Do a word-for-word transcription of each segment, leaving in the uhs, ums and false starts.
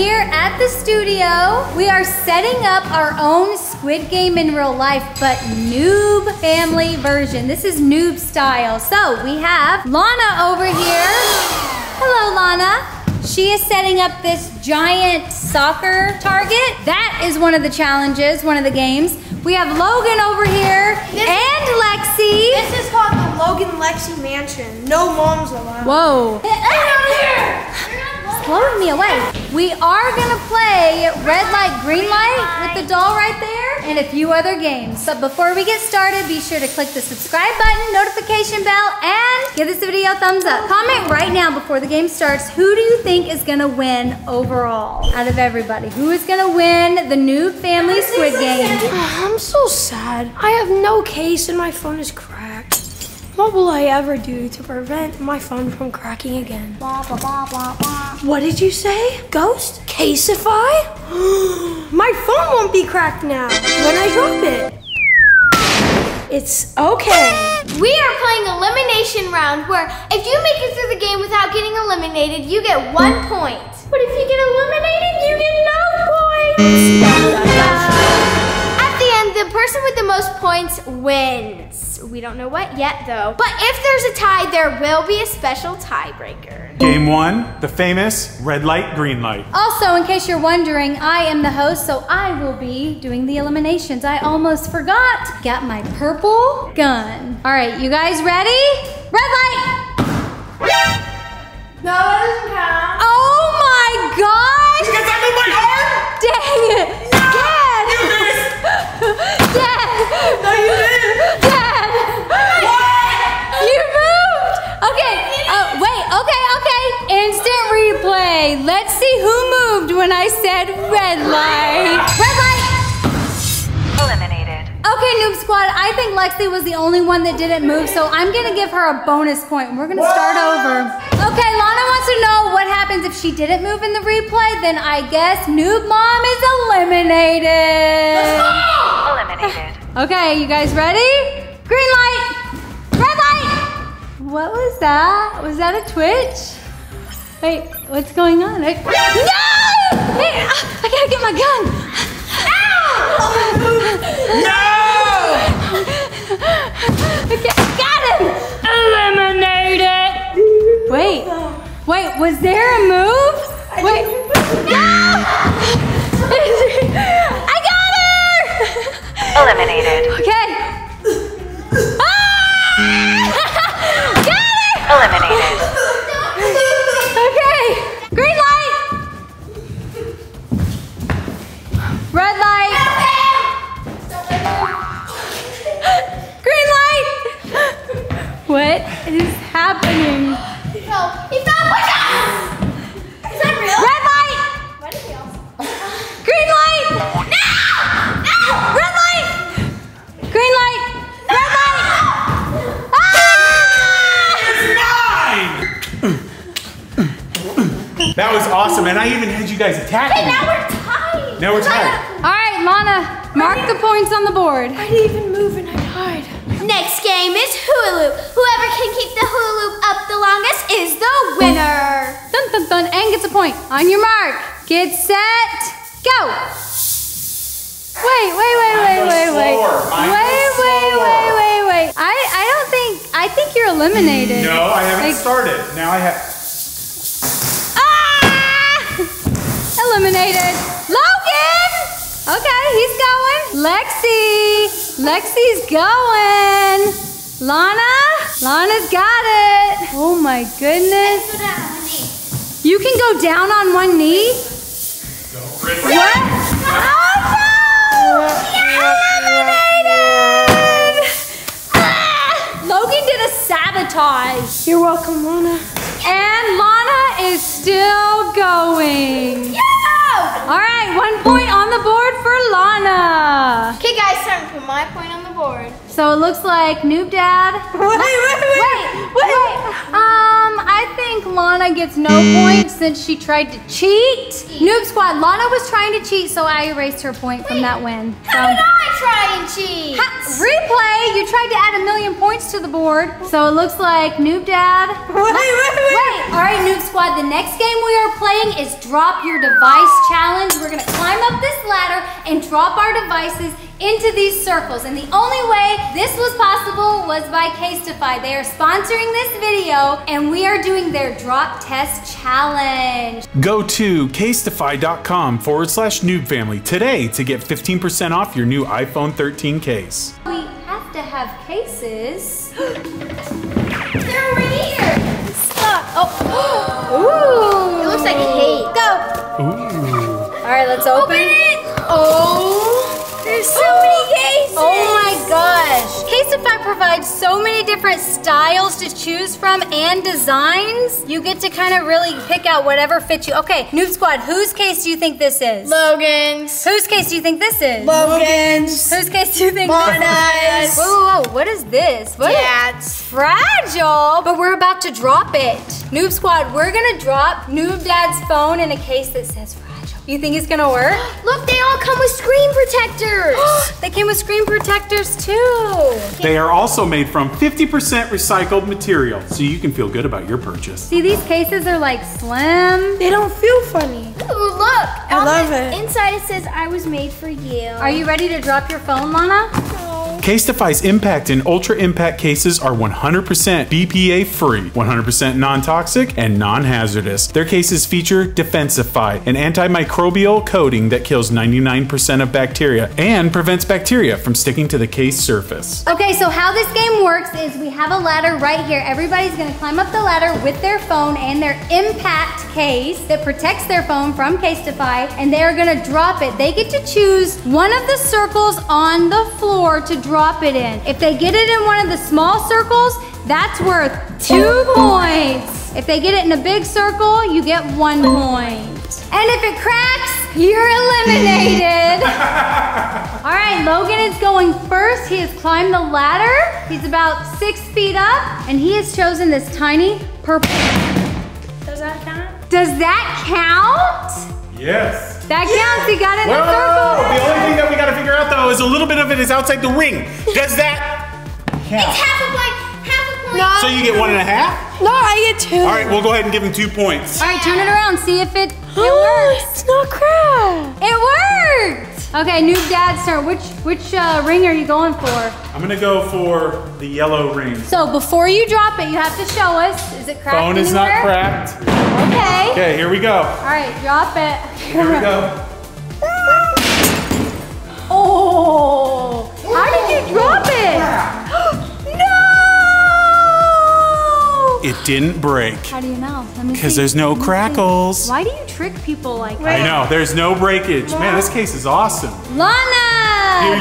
here at the studio. We are setting up our own Squid Game in real life, but Noob Family version. This is Noob style. So we have Lana over here. Hello, Lana. She is setting up this giant soccer target. That is one of the challenges, one of the games. We have Logan over here this and is, Lexi. This is called the Logan Lexi Mansion. No moms allowed. Whoa. Get out of here! It's blowing me away. We are gonna play Red Light, Green Light with the doll right there and a few other games. But before we get started, be sure to click the subscribe button, notification bell, and give this video a thumbs up. Comment right now before the game starts, who do you think is gonna win overall out of everybody? Who is gonna win the Noob Family Squid Game? I'm so sad. I have no case and my phone is cracked. What will I ever do to prevent my phone from cracking again? Blah, blah, blah, blah, blah. What did you say? Ghost? Casetify? My phone won't be cracked now when I drop it. It's okay. We are playing elimination round where if you make it through the game without getting eliminated, you get one point. But if you get eliminated, you get no points. At the end, the person with the most points wins. We don't know what yet, though. But if there's a tie, there will be a special tiebreaker. Game one, the famous red light, green light. Also, in case you're wondering, I am the host, so I will be doing the eliminations. I almost forgot. Got my purple gun. All right, you guys ready? Red light. No, it doesn't count. Oh my gosh. Did that move my arm? Dang it. No, Dad. You missed. Dad. No, you didn't. Dad. Okay, uh, wait, okay, okay. Instant replay. Let's see who moved when I said red light. Red light! Eliminated. Okay, Noob Squad, I think Lexi was the only one that didn't move, so I'm gonna give her a bonus point. We're gonna start over. Okay, Lana wants to know what happens if she didn't move in the replay, then I guess Noob Mom is eliminated. Let's go! Eliminated. Okay, you guys ready? Green light! What was that? Was that a twitch? Wait, what's going on? I... No! Wait, I gotta get my gun. Ow! No! Okay, got him! Eliminate it! Wait, wait, was there a move? Wait, no! I got her! Eliminated. Okay. Ah! Eliminated. Okay. Green light. Red light. Green light. What is happening? Help. He's not with us. Is that real? Red light. Why did we all? Green light. No. No. Red light. Green light. Red light. That was awesome, and I even had you guys attacking me. Now we're tied. Now we're tied. All right, Lana, mark the points on the board. I didn't even move and I died. Next game is hula loop. Whoever can keep the hula loop up the longest is the winner. Dun dun dun, and gets a point. On your mark, get set, go. Wait, wait, wait, wait, wait, wait. Wait, wait, wait, wait, wait. I, I don't think, I think you're eliminated. No, I haven't started. Now I have. Eliminated. Logan! Okay, he's going. Lexi. Lexi's going. Lana. Lana's got it. Oh my goodness. You can go down on one knee? What? Oh no! Eliminated! Ah! Logan did a sabotage. You're welcome, Lana. And Lana is still going. Yeah! All right, one point on the board for Lana. Okay, guys, time to put my point on the board. So it looks like Noob Dad. Wait, wait, wait. Wait, wait. wait. wait. Um, I think. think Lana gets no points since she tried to cheat. Noob Squad, Lana was trying to cheat, so I erased her point Wait, from that win. So, how did I try and cheat? Ha, replay, you tried to add a million points to the board. So it looks like Noob Dad. Wait, wait, wait. Wait, all right, Noob Squad, the next game we are playing is Drop Your Device Challenge. We're gonna climb up this ladder and drop our devices into these circles. And the only way this was possible was by Casetify. They are sponsoring this video and we are doing their drop test challenge. Go to casetify.com forward slash noob family today to get fifteen percent off your new iPhone thirteen case. We have to have cases. They're right here. Stop. Oh. Ooh. It looks like hate. Go. Ooh. All right, let's open. Open it. Oh. There's so oh, many cases! Oh my gosh! Casetify provides so many different styles to choose from and designs. You get to kind of really pick out whatever fits you. Okay, Noob Squad, whose case do you think this is? Logan's. Whose case do you think this is? Logan's. Whose case do you think Lana's. This is? Whoa, whoa, whoa, what is this? What? Dad's. Fragile, but we're about to drop it. Noob Squad, we're gonna drop Noob Dad's phone in a case that says fragile. You think it's gonna work? Look, they all come with screen protectors. They came with screen protectors too. They are also made from fifty percent recycled material, so you can feel good about your purchase. See, these cases are like slim. They don't feel funny. Ooh, look. I love it. Inside it says, I was made for you. Are you ready to drop your phone, Lana? Casetify's Impact and Ultra Impact cases are one hundred percent B P A free, one hundred percent non-toxic and non-hazardous. Their cases feature Defensify, an antimicrobial coating that kills ninety-nine percent of bacteria and prevents bacteria from sticking to the case surface. Okay, so how this game works is we have a ladder right here. Everybody's gonna climb up the ladder with their phone and their Impact case that protects their phone from Casetify, and they're gonna drop it. They get to choose one of the circles on the floor to drop drop it in. If they get it in one of the small circles, that's worth two points. If they get it in a big circle, you get one point. And if it cracks, you're eliminated. All right, Logan is going first. He has climbed the ladder. He's about six feet up, and he has chosen this tiny purple. Does that count? Does that count? Yes. That counts, he got it in Whoa. the circle. The only thing that we gotta figure out though is a little bit of it is outside the ring. Does that count? It's half a point, half a point. No. So you get one and a half? No, I get two. All right, we'll go ahead and give him two points. All right, turn it around, see if it, it works. It's not crap. It worked. Okay, Noob Dad's turn. Which which uh, ring are you going for? I'm gonna go for the yellow ring. So before you drop it, you have to show us. Is it cracked? Phone is anywhere? Not cracked. Okay. Okay, here we go. All right, drop it. Here we go. Oh! How did you drop it? No! It didn't break. How do you know? Because there's no crackles. Why do you trick people like that? I know. There's no breakage. Yeah. Man, this case is awesome. Lana,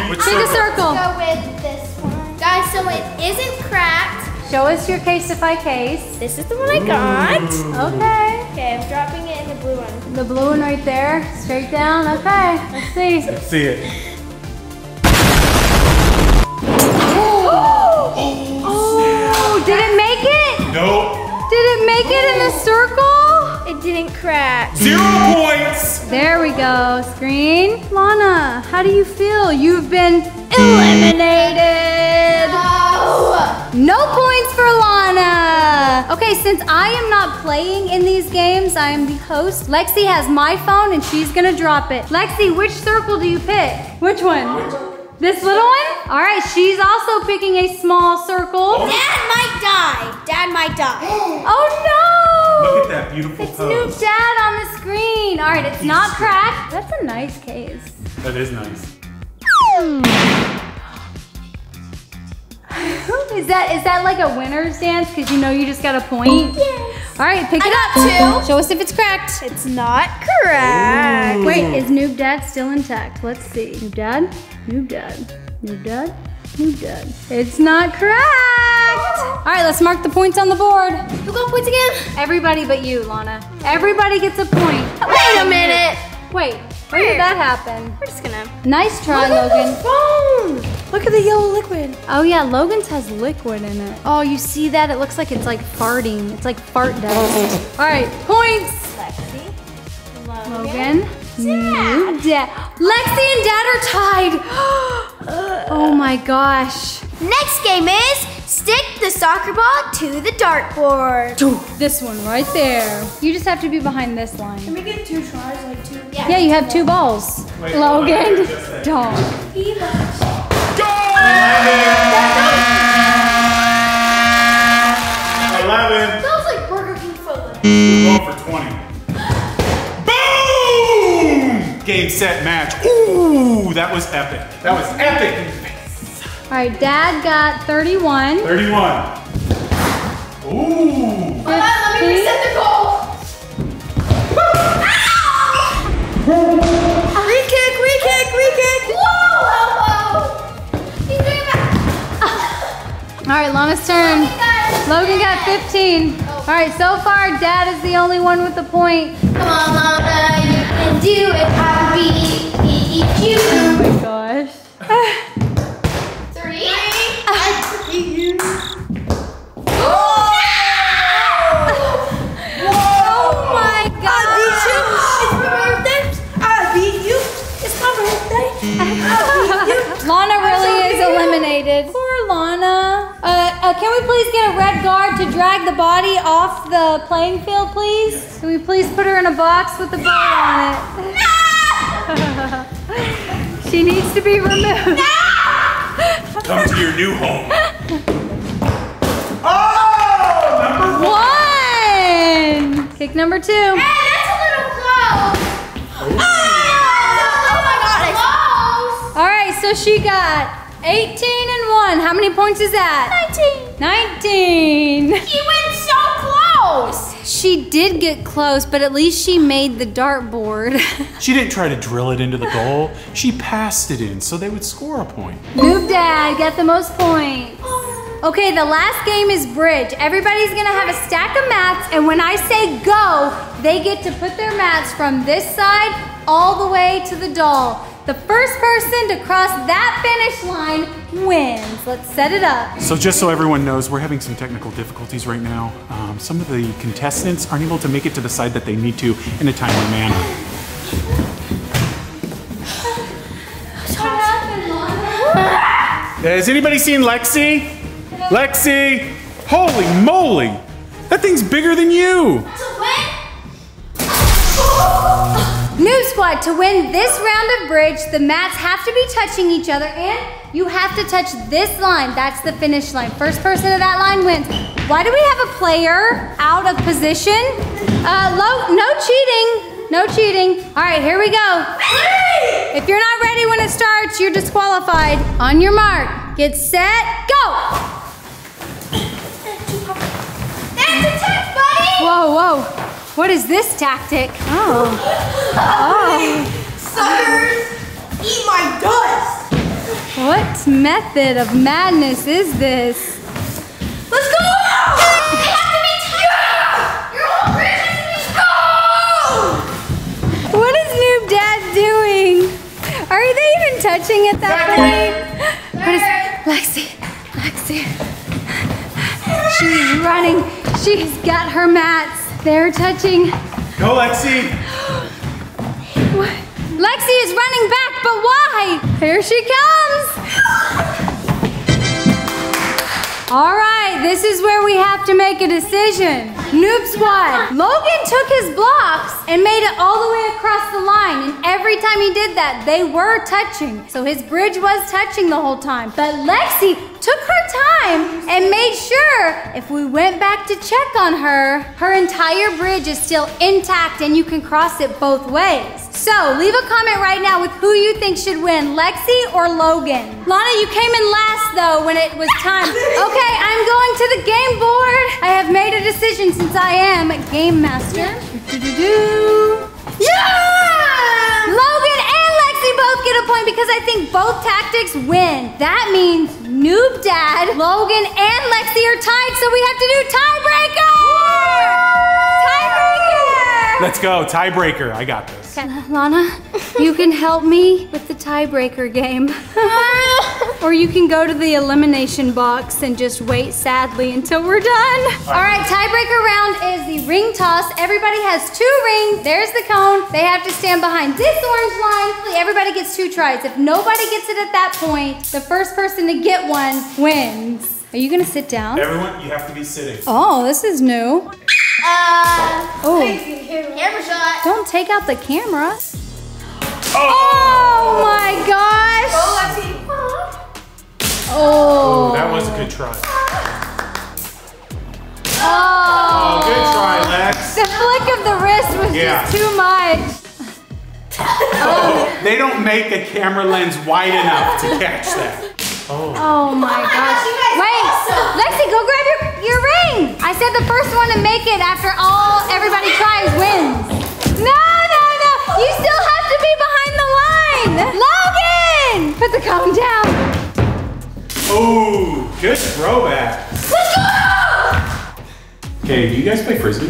here, which circle? Take a circle. Go with this one, guys. So it isn't cracked. Show us your Casetify case. This is the one I got. Ooh. Okay. Okay, I'm dropping it in the blue one. The blue one right there, straight down. Okay, let's see. Let's see it. Oh! Oh, oh, did it make it? Nope. Did it make it in the circle? It didn't crack. Zero points. There we go, screen. Lana, how do you feel? You've been eliminated. No. No points for Lana. Okay, since I am not playing in these games, I am the host. Lexi has my phone and she's gonna drop it. Lexi, which circle do you pick? Which one? This little one? All right, she's also picking a small circle. Dad might die. Dad might die. Oh no. Look at that beautiful it's pose. It's Noob Dad on the screen. All right, it's He's not cracked. That's a nice case. That is nice. is that is that like a winner's dance? Because you know you just got a point? Yes. All right, pick it I up. Got two. Show us if it's cracked. It's not cracked. Ooh. Wait, is Noob Dad still intact? Let's see. Noob Dad, Noob Dad, Noob Dad, Noob Dad. It's not cracked. All right, let's mark the points on the board. Who got points again? Everybody but you, Lana. Everybody gets a point. Wait a minute. Wait, where did that happen? We're just gonna. Nice try, Logan. Look at the phone. Look at the yellow liquid. Oh yeah, Logan's has liquid in it. Oh, you see that? It looks like it's like farting. It's like fart dust. All right, points. Lexi, Logan, Noob, Dad. Lexi and Dad are tied. Oh my gosh. Next game is stick the soccer ball to the dartboard. This one right there. You just have to be behind this line. Can we get two tries, like two? Yeah, yeah you have two balls. Wait, Logan, dog. He loves eleven. Sounds like Burger King football. twelve for twenty. Boom! Game, set, match. Ooh, that was epic. That was epic. All right, Dad got thirty-one. thirty-one. Ooh. Hold on, let me reset the goal. Ah! Re-kick, re-kick, re-kick. Whoa, elbow. He's doing that. All right, Lana's turn. Logan got fifteen. All right, so far, Dad is the only one with the point. Come on, Lana, you can do it. I beat you. Oh my gosh. Can we please get a red guard to drag the body off the playing field, please? Yes. Can we please put her in a box with the ball on it? No! She needs to be removed. No! Come to your new home. Oh! Number one! one. Kick number two. Hey, that's a little close. Oh! Oh my God, it's close. All right, so she got eighteen and one. How many points is that? nineteen. nineteen. She went so close. She did get close, but at least she made the dartboard. She didn't try to drill it into the goal. She passed it in so they would score a point. Noob Dad got the most points. Okay, the last game is bridge. Everybody's gonna have a stack of mats, and when I say go, they get to put their mats from this side all the way to the doll. The first person to cross that finish line wins. Let's set it up. So just so everyone knows, we're having some technical difficulties right now. Um, some of the contestants aren't able to make it to the side that they need to in a timely manner. What happened, Lana? Has anybody seen Lexi? Lexi! Holy moly! That thing's bigger than you! Noob Squad, to win this round of bridge, the mats have to be touching each other and you have to touch this line. That's the finish line. First person to that line wins. Why do we have a player out of position? Uh, low, no cheating, no cheating. All right, here we go. If you're not ready when it starts, you're disqualified. On your mark, get set, go. That's a touch, buddy. Whoa, whoa. What is this tactic? Oh. Oh. Suckers, eat my dust. What method of madness is this? Let's go! It has to be tight! Your whole bridge has to be tight! What is Noob Dad doing? Are they even touching at that point? What is Lexi? Lexi. She's running. She's got her mats. They're touching. Go, Lexi. What? Lexi is running back, but why? Here she comes. All right, this is where we have to make a decision. Noob Squad. Logan took his blocks and made it all the way across the line. And every time he did that, they were touching. So his bridge was touching the whole time. But Lexi took her time and made sure if we went back to check on her, her entire bridge is still intact and you can cross it both ways. So leave a comment right now with who you think should win, Lexi or Logan. Lana, you came in last though when it was time. Okay, I'm going to the game board. I have made a decision since I am game master. Do, do, do, do. Yeah! Logan and Lexi both get a point because I think both tactics win. That means Noob Dad, Logan, and Lexi are tied, so we have to do tiebreaker! Tiebreaker! Let's go, tiebreaker, I got this. Lana, you can help me with the tiebreaker game. Or you can go to the elimination box and just wait sadly until we're done. All right, tiebreaker round is the ring toss. Everybody has two rings. There's the cone. They have to stand behind this orange line. Everybody gets two tries. If nobody gets it at that point, the first person to get one wins. Are you gonna sit down? Everyone, you have to be sitting. Oh, this is new. Uh, oh. Camera shot. Don't take out the camera. Oh, oh my gosh. Oh, I see. Oh. Oh, that was a good try. Oh. Oh, good try, Lex. The flick of the wrist was yeah. just too much. Oh. They don't make the camera lens wide enough to catch that. Oh. Oh my gosh. Wait, Lexi, go grab your, your ring. I said the first one to make it after all everybody tries wins. No, no, no. You still have to be behind the line. Logan, put the cone down. Oh, good throwback. Let's go! Okay, do you guys play Frisbee?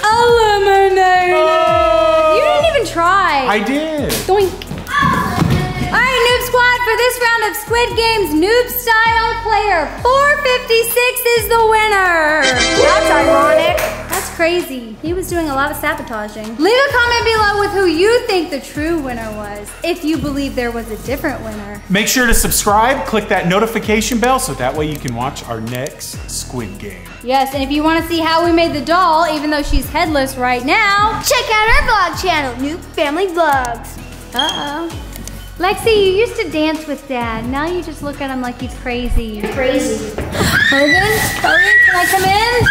Eliminated. Oh. You didn't even try. I did. Doink. For this round of Squid Game's Noob Style, player four fifty-six is the winner. That's ironic. That's crazy. He was doing a lot of sabotaging. Leave a comment below with who you think the true winner was, if you believe there was a different winner. Make sure to subscribe, click that notification bell, so that way you can watch our next Squid Game. Yes, and if you want to see how we made the doll, even though she's headless right now, check out our vlog channel, Noob Family Vlogs. Uh-oh. Lexi, you used to dance with Dad. Now you just look at him like he's crazy. You're crazy. Logan? Logan, can I come in?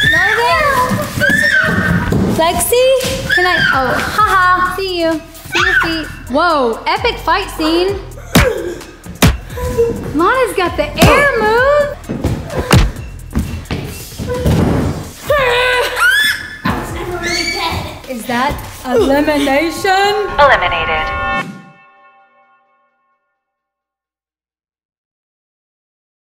Logan? Lexi? Can I? Oh, haha. See you. See your feet. Whoa, epic fight scene. Lana's got the air move. I was never really dead. Is that elimination? Eliminated.